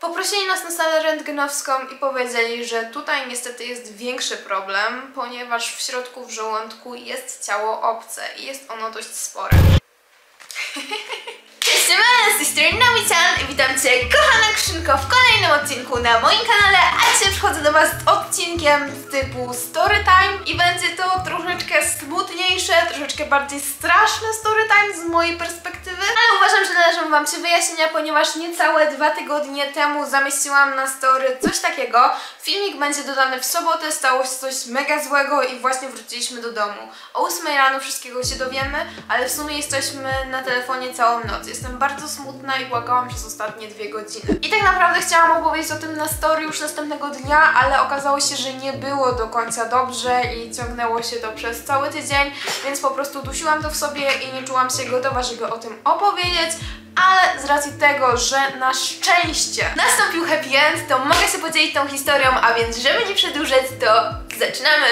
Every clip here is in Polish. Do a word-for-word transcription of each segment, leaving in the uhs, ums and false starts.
Poprosili nas na salę rentgenowską i powiedzieli, że tutaj niestety jest większy problem, ponieważ w środku, w żołądku jest ciało obce i jest ono dość spore. Cześć, moja sister Nanami-chan i witam Cię, kochana Krzynko, w kolejnym odcinku na moim kanale, a dzisiaj przychodzę do Was z odcinkiem typu storytime i będzie to troszeczkę smutniejsze, troszeczkę bardziej straszne storytime z mojej perspektywy, ale uważam, że należą Wam się wyjaśnienia, ponieważ niecałe dwa tygodnie temu zamieściłam na story coś takiego. Filmik będzie dodany w sobotę, stało się coś mega złego i właśnie wróciliśmy do domu. O ósmej rano wszystkiego się dowiemy, ale w sumie jesteśmy na telefonie całą noc. Jestem bardzo smutna i płakałam przez ostatnie dwie godziny. I tak naprawdę chciałam opowiedzieć o tym na story już następnego dnia, ale okazało się, że nie było do końca dobrze i ciągnęło się to przez cały tydzień, więc po prostu dusiłam to w sobie i nie czułam się gotowa, żeby o tym opowiedzieć. Ale z racji tego, że na szczęście nastąpił happy end, to mogę się podzielić tą historią, a więc żeby nie przedłużać, to zaczynamy!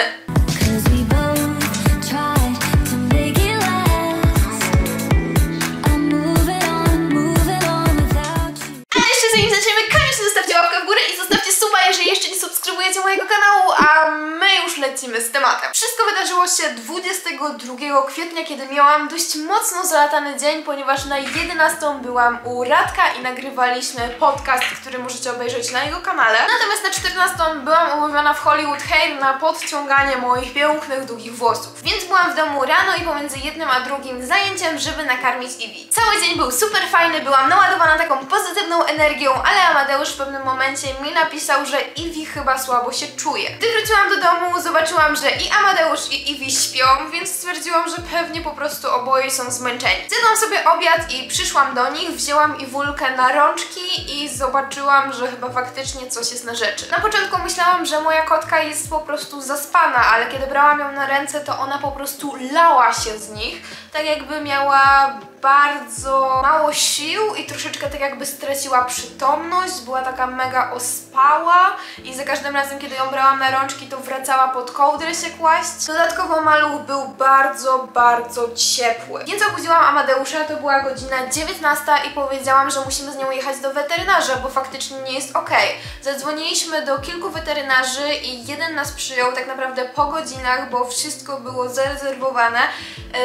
Mojego kanału, a my już lecimy z tematem. Wszystko wydarzyło się dwudziestego drugiego kwietnia, kiedy miałam dość mocno zalatany dzień, ponieważ na jedenastą byłam u Radka i nagrywaliśmy podcast, który możecie obejrzeć na jego kanale. Natomiast na czternastą byłam umówiona w Hollywood Hair na podciąganie moich pięknych, długich włosów. Więc byłam w domu rano i pomiędzy jednym a drugim zajęciem, żeby nakarmić Iwi. Cały dzień był super fajny, byłam naładowana taką pozytywną energią, ale Amadeusz w pewnym momencie mi napisał, że Iwi chyba słabo się czuję. Gdy wróciłam do domu, zobaczyłam, że i Amadeusz i Iwi śpią, więc stwierdziłam, że pewnie po prostu oboje są zmęczeni. Zjadłam sobie obiad i przyszłam do nich, wzięłam Iwulkę na rączki i zobaczyłam, że chyba faktycznie coś jest na rzeczy. Na początku myślałam, że moja kotka jest po prostu zaspana, ale kiedy brałam ją na ręce, to ona po prostu lała się z nich, tak jakby miała bardzo mało sił i troszeczkę tak jakby straciła przytomność, była taka mega ospała i za każdym razem, kiedy ją brałam na rączki, to wracała pod kołdrę się kłaść. Dodatkowo maluch był bardzo, bardzo ciepły. Więc obudziłam Amadeusza, to była godzina dziewiętnasta i powiedziałam, że musimy z nią jechać do weterynarza, bo faktycznie nie jest okej. Zadzwoniliśmy do kilku weterynarzy i jeden nas przyjął tak naprawdę po godzinach, bo wszystko było zarezerwowane.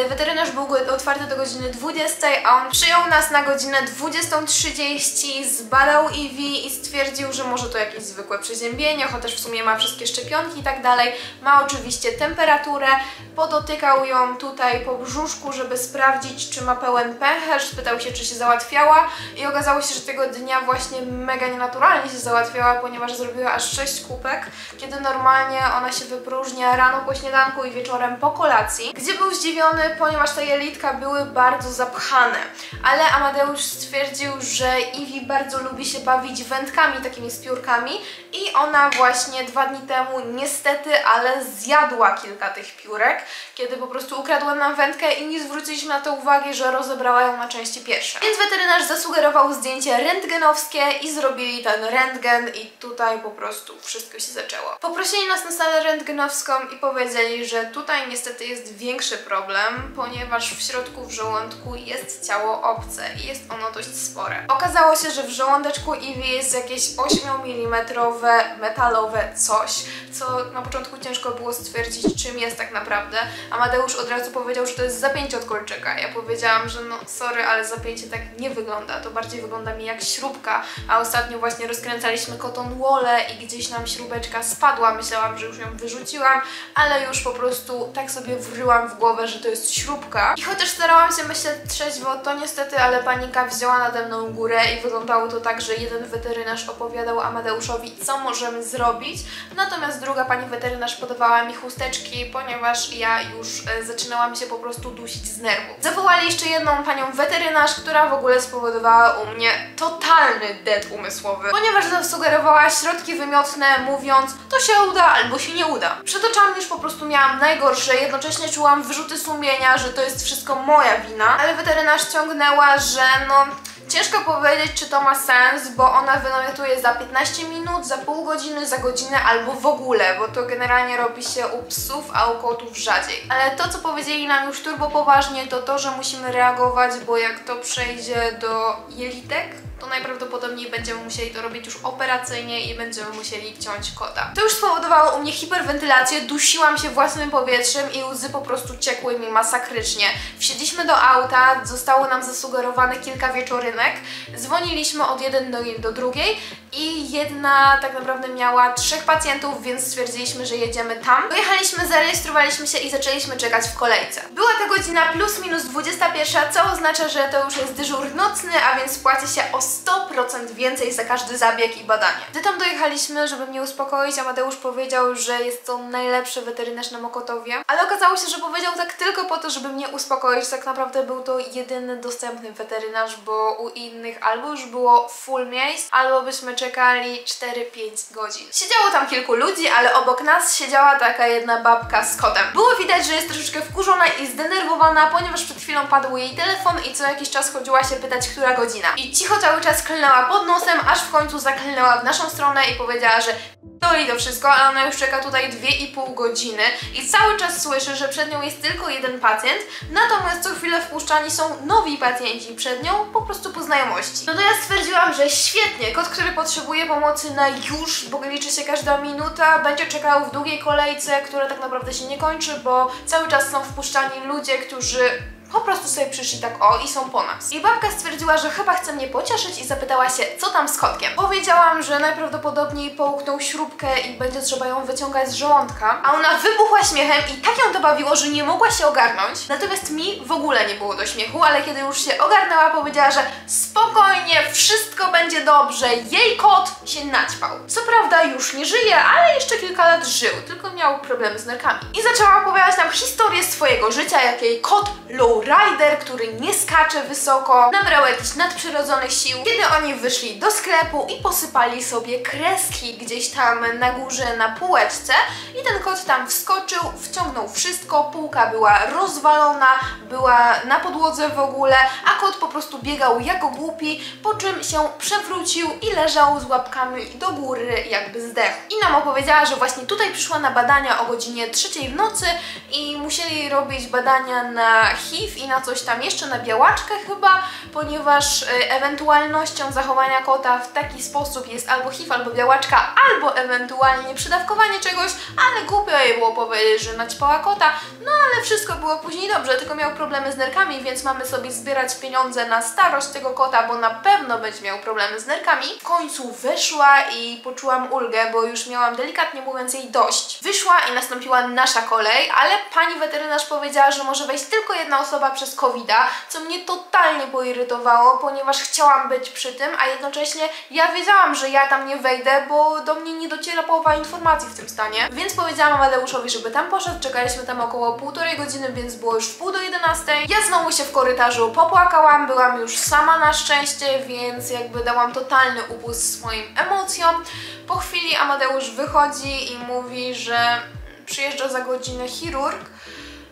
Weterynarz był otwarty do godziny dwudziestej, a on przyjął nas na godzinę dwudziestą trzydzieści, zbadał Iwi i stwierdził, że może to jakieś zwykłe przeziębienie, chociaż w sumie ma wszystkie szczepionki i tak dalej. Ma oczywiście temperaturę, podotykał ją tutaj po brzuszku, żeby sprawdzić, czy ma pełen pęcherz, spytał się, czy się załatwiała i okazało się, że tego dnia właśnie mega nienaturalnie się załatwiała, ponieważ zrobiła aż sześć kubek, kiedy normalnie ona się wypróżnia rano po śniadanku i wieczorem po kolacji, gdzie był zdziwiony, ponieważ te jelitka były bardzo zapalone. Pchane. Ale Amadeusz stwierdził, że Iwi bardzo lubi się bawić wędkami, takimi z piórkami i ona właśnie dwa dni temu niestety, ale zjadła kilka tych piórek, kiedy po prostu ukradła nam wędkę i nie zwróciliśmy na to uwagi, że rozebrała ją na części pierwsze. Więc weterynarz zasugerował zdjęcie rentgenowskie i zrobili ten rentgen i tutaj po prostu wszystko się zaczęło. Poprosili nas na salę rentgenowską i powiedzieli, że tutaj niestety jest większy problem, ponieważ w środku, w żołądku jest ciało obce i jest ono dość spore. Okazało się, że w żołądeczku Iwi jest jakieś osiem milimetrów metalowe coś, co na początku ciężko było stwierdzić, czym jest tak naprawdę. Amadeusz od razu powiedział, że to jest zapięcie od kolczyka. Ja powiedziałam, że no sorry, ale zapięcie tak nie wygląda, to bardziej wygląda mi jak śrubka, a ostatnio właśnie rozkręcaliśmy cotton wolle i gdzieś nam śrubeczka spadła. Myślałam, że już ją wyrzuciłam, ale już po prostu tak sobie wryłam w głowę, że to jest śrubka. I chociaż starałam się myśleć trzeźwo, to niestety, ale panika wzięła nade mną górę i wyglądało to tak, że jeden weterynarz opowiadał Amadeuszowi, co możemy zrobić, natomiast druga pani weterynarz podawała mi chusteczki, ponieważ ja już e, zaczynałam się po prostu dusić z nerwów. Zawołali jeszcze jedną panią weterynarz, która w ogóle spowodowała u mnie totalny dead umysłowy, ponieważ zasugerowała środki wymiotne, mówiąc, to się uda albo się nie uda. Przed oczami już po prostu miałam najgorsze, jednocześnie czułam wyrzuty sumienia, że to jest wszystko moja wina, ale weterynarz ciągnęła, że no ciężko powiedzieć, czy to ma sens, bo ona wymiotuje za piętnaście minut, za pół godziny, za godzinę albo w ogóle, bo to generalnie robi się u psów, a u kotów rzadziej. Ale to, co powiedzieli nam już turbo poważnie, to to, że musimy reagować, bo jak to przejdzie do jelitek, to najprawdopodobniej będziemy musieli to robić już operacyjnie i będziemy musieli ciąć kota. To już spowodowało u mnie hiperwentylację, dusiłam się własnym powietrzem i łzy po prostu ciekły mi masakrycznie. Wsiedliśmy do auta, zostało nam zasugerowane kilka wieczorynek, dzwoniliśmy od jednej do, do drugiej i jedna tak naprawdę miała trzech pacjentów, więc stwierdziliśmy, że jedziemy tam. Dojechaliśmy, zarejestrowaliśmy się i zaczęliśmy czekać w kolejce. Była to godzina plus minus dwudziesta pierwsza, co oznacza, że to już jest dyżur nocny, a więc płaci się o sto procent więcej za każdy zabieg i badanie. Gdy tam dojechaliśmy, żeby mnie uspokoić, Amadeusz powiedział, że jest to najlepszy weterynarz na Mokotowie, ale okazało się, że powiedział tak tylko po to, żeby mnie uspokoić. Tak naprawdę był to jedyny dostępny weterynarz, bo u innych albo już było full miejsc, albo byśmy czekali cztery pięć godzin. Siedziało tam kilku ludzi, ale obok nas siedziała taka jedna babka z kotem. Było widać, że jest troszeczkę wkurzona i zdenerwowana, ponieważ przed chwilą padł jej telefon i co jakiś czas chodziła się pytać, która godzina. I cicho cały czas klnęła pod nosem, aż w końcu zaklnęła w naszą stronę i powiedziała, że doli to wszystko, ale ona już czeka tutaj dwie i pół godziny i cały czas słyszy, że przed nią jest tylko jeden pacjent, natomiast co chwilę wpuszczani są nowi pacjenci przed nią, po prostu po znajomości. No to ja stwierdziłam, że świetnie, kot, który potrzebuje pomocy na już, bo liczy się każda minuta, będzie czekał w długiej kolejce, która tak naprawdę się nie kończy, bo cały czas są wpuszczani ludzie, którzy po prostu sobie przyszli tak o i są po nas. I babka stwierdziła, że chyba chce mnie pocieszyć i zapytała się, co tam z kotkiem. Powiedziałam, że najprawdopodobniej połknął śrubkę i będzie trzeba ją wyciągać z żołądka, a ona wybuchła śmiechem i tak ją to bawiło, że nie mogła się ogarnąć. Natomiast mi w ogóle nie było do śmiechu, ale kiedy już się ogarnęła, powiedziała, że spokojnie, wszystko będzie dobrze, jej kot się naćpał. Co prawda już nie żyje, ale jeszcze kilka lat żył, tylko miał problemy z nerkami. I zaczęła opowiadać nam historię swojego życia, jak jej kot Lulu Rider, który nie skacze wysoko, nabrał jakichś nadprzyrodzonych sił, kiedy oni wyszli do sklepu i posypali sobie kreski gdzieś tam na górze na półeczce i ten kot tam wskoczył, wciągnął wszystko, półka była rozwalona, była na podłodze w ogóle, a kot po prostu biegał jako głupi, po czym się przewrócił i leżał z łapkami do góry, jakby zdechł. I nam opowiedziała, że właśnie tutaj przyszła na badania o godzinie trzeciej w nocy i musieli robić badania na H I V i na coś tam jeszcze, na białaczkę chyba, ponieważ ewentualnością zachowania kota w taki sposób jest albo H I V, albo białaczka, albo ewentualnie przydawkowanie czegoś, ale głupio jej było powiedzieć, że naćpała kota, no ale wszystko było później dobrze, tylko miał problemy z nerkami, więc mamy sobie zbierać pieniądze na starość tego kota, bo na pewno będzie miał problemy z nerkami. W końcu weszła i poczułam ulgę, bo już miałam delikatnie mówiąc jej dość. Wyszła i nastąpiła nasza kolej, ale pani weterynarz powiedziała, że może wejść tylko jedna osoba przez kowida, co mnie totalnie poirytowało, ponieważ chciałam być przy tym, a jednocześnie ja wiedziałam, że ja tam nie wejdę, bo do mnie nie dociera połowa informacji w tym stanie, więc powiedziałam Amadeuszowi, żeby tam poszedł, czekaliśmy tam około półtorej godziny, więc było już w pół do jedenastej. Ja znowu się w korytarzu popłakałam, byłam już sama na szczęście, więc jakby dałam totalny upust swoim emocjom. Po chwili Amadeusz wychodzi i mówi, że przyjeżdża za godzinę chirurg,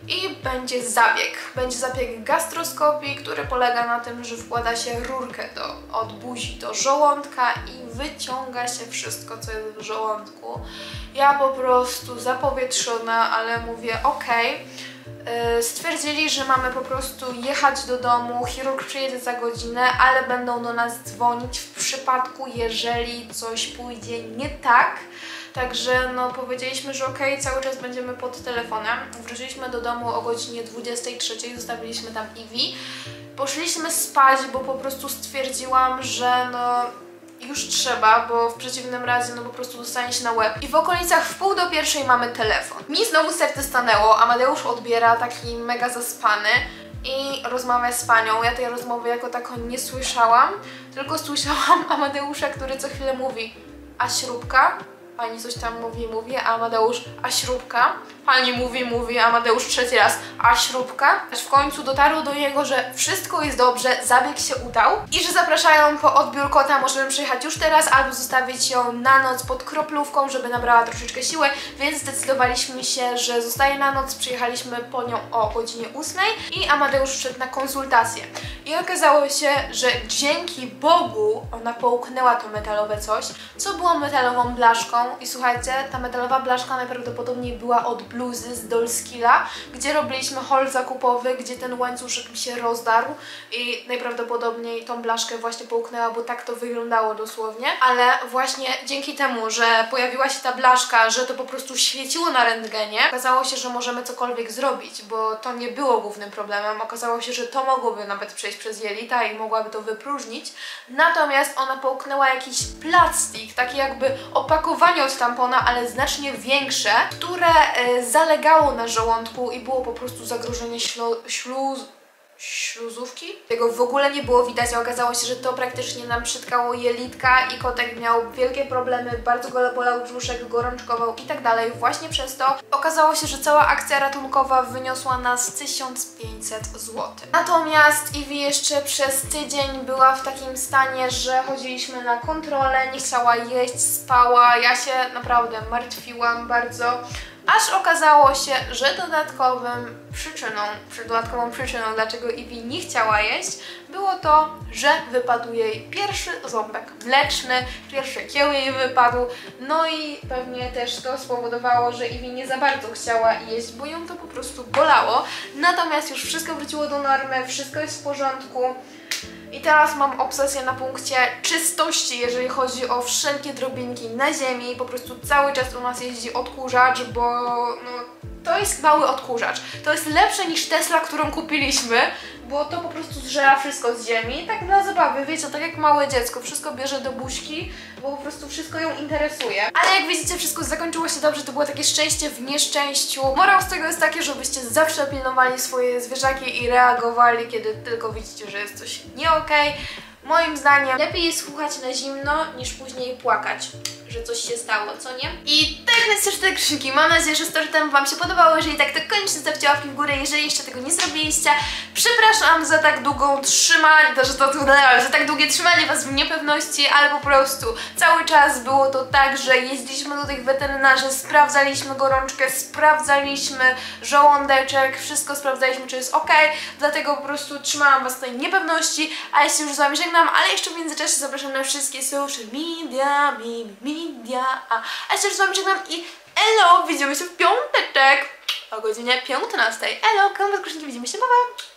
i będzie zabieg. Będzie zabieg gastroskopii, który polega na tym, że wkłada się rurkę do, od buzi do żołądka i wyciąga się wszystko, co jest w żołądku. Ja po prostu zapowietrzona, ale mówię okej. Yy, stwierdzili, że mamy po prostu jechać do domu, chirurg przyjedzie za godzinę, ale będą do nas dzwonić w przypadku, jeżeli coś pójdzie nie tak. Także no powiedzieliśmy, że okej, okay, cały czas będziemy pod telefonem. Wróciliśmy do domu o godzinie dwudziestej trzeciej, zostawiliśmy tam Iwi. Poszliśmy spać, bo po prostu stwierdziłam, że no już trzeba, bo w przeciwnym razie no po prostu dostanie się na łeb. I w okolicach w pół do pierwszej mamy telefon. Mi znowu serce stanęło, Amadeusz odbiera taki mega zaspany i rozmawia z panią. Ja tej rozmowy jako taką nie słyszałam, tylko słyszałam Amadeusza, który co chwilę mówi, a śrubka? Pani coś tam mówi, mówi, a Amadeusz, a śrubka? Pani mówi, mówi, a Amadeusz trzeci raz, a śrubka? Aż w końcu dotarło do niego, że wszystko jest dobrze, zabieg się udał i że zapraszają po odbiór kota, możemy przyjechać już teraz albo zostawić ją na noc pod kroplówką, żeby nabrała troszeczkę siły, więc zdecydowaliśmy się, że zostaje na noc, przyjechaliśmy po nią o godzinie ósmej i Amadeusz wszedł na konsultację. I okazało się, że dzięki Bogu ona połknęła to metalowe coś, co było metalową blaszką. I słuchajcie, ta metalowa blaszka najprawdopodobniej była od bluzy z Dollskilla, gdzie robiliśmy haul zakupowy, gdzie ten łańcuszek mi się rozdarł i najprawdopodobniej tą blaszkę właśnie połknęła, bo tak to wyglądało dosłownie. Ale właśnie dzięki temu, że pojawiła się ta blaszka, że to po prostu świeciło na rentgenie, okazało się, że możemy cokolwiek zrobić, bo to nie było głównym problemem. Okazało się, że to mogłoby nawet przejść przez jelita i mogłaby to wypróżnić. Natomiast ona połknęła jakiś plastik, takie jakby opakowanie od tampona, ale znacznie większe, które y, zalegało na żołądku i było po prostu zagrożenie śluz... śluzówki? Tego w ogóle nie było widać, a okazało się, że to praktycznie nam przytkało jelitka i kotek miał wielkie problemy, bardzo go bolał brzuszek, gorączkował i tak dalej. Właśnie przez to okazało się, że cała akcja ratunkowa wyniosła nas tysiąc pięćset złotych. Natomiast Iwi jeszcze przez tydzień była w takim stanie, że chodziliśmy na kontrolę, nie chciała jeść, spała. Ja się naprawdę martwiłam bardzo. Aż okazało się, że dodatkowym przyczyną, dodatkową przyczyną, dlaczego Iwi nie chciała jeść, było to, że wypadł jej pierwszy ząbek mleczny, pierwszy kieł jej wypadł, no i pewnie też to spowodowało, że Iwi nie za bardzo chciała jeść, bo ją to po prostu bolało. Natomiast już wszystko wróciło do normy, wszystko jest w porządku. I teraz mam obsesję na punkcie czystości, jeżeli chodzi o wszelkie drobinki na ziemi. Po prostu cały czas u nas jeździ odkurzacz, bo no, to jest mały odkurzacz. To jest lepsze niż Tesla, którą kupiliśmy, bo to po prostu zżera wszystko z ziemi. Tak dla zabawy, wiecie, tak jak małe dziecko, wszystko bierze do buźki, bo po prostu wszystko ją interesuje. Ale jak widzicie, wszystko zakończyło się dobrze, to było takie szczęście w nieszczęściu. Morał z tego jest taki, żebyście zawsze pilnowali swoje zwierzaki i reagowali, kiedy tylko widzicie, że jest coś nie okej. Moim zdaniem lepiej jest słuchać na zimno, niż później płakać, że coś się stało, co nie? I tak więc już te krzyki. Mam nadzieję, że storytime wam się podobało. Jeżeli tak, to koniecznie zostawcie łapki w górę. Jeżeli jeszcze tego nie zrobiliście, przepraszam za tak długą trzymanie, to, że to za tak długie trzymanie was w niepewności, ale po prostu cały czas było to tak, że jeździliśmy do tych weterynarzy, sprawdzaliśmy gorączkę, sprawdzaliśmy żołądeczek, wszystko sprawdzaliśmy, czy jest ok, dlatego po prostu trzymałam was w tej niepewności, a jeśli już z wami żegnam, ale jeszcze w międzyczasie zapraszam na wszystkie social media, mi, mi. Media. A jeszcze z wami żegnam i elo, widzimy się w piąteczek o godzinie piętnastej. Elo, komentarz, widzimy się, pa, pa.